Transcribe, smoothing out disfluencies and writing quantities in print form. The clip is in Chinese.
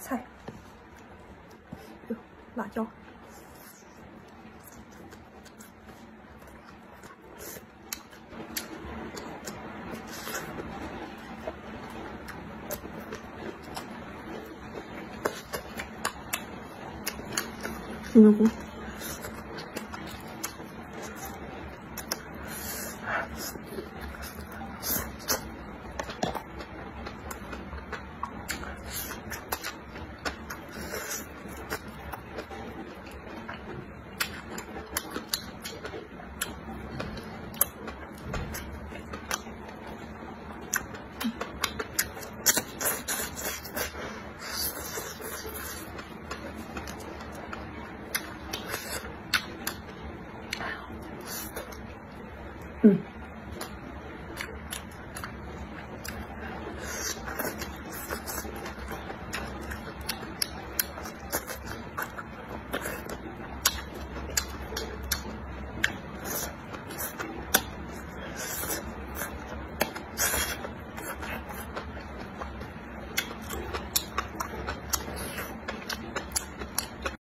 菜，有辣椒。 嗯，